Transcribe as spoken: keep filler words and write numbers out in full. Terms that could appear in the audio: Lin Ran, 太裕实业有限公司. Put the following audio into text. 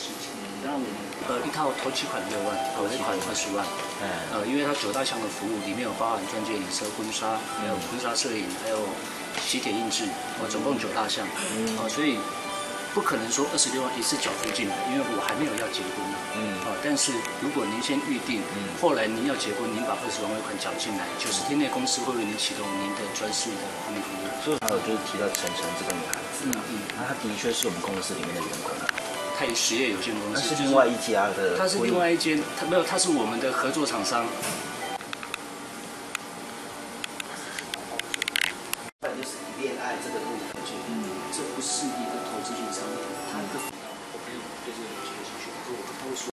事情。让我们呃一套头期款六万，头期款二十万。嗯。呃，因为它九大项的服务里面有包含钻戒、银色、婚纱，还有婚纱摄影，还有喜帖印制，哦，总共九大项。嗯。哦，所以不可能说二十六万一次缴付进来，因为我还没有要结婚嘛。嗯。哦，但是如果您先预定，嗯，后来您要结婚，您把二十万尾款缴进来，九十天内公司会为您启动您的专属的婚礼服务。所以还有就是提到晨晨这个女孩子，嗯嗯，那她的确是我们公司里面的员工。 太裕实业有限公司是另外一家的，它是另外一间，它没有，它是我们的合作厂商。本来就是以恋爱这个路来决定，这不是一个投资性商品，它的我朋友对这个有兴趣，我跟他会说。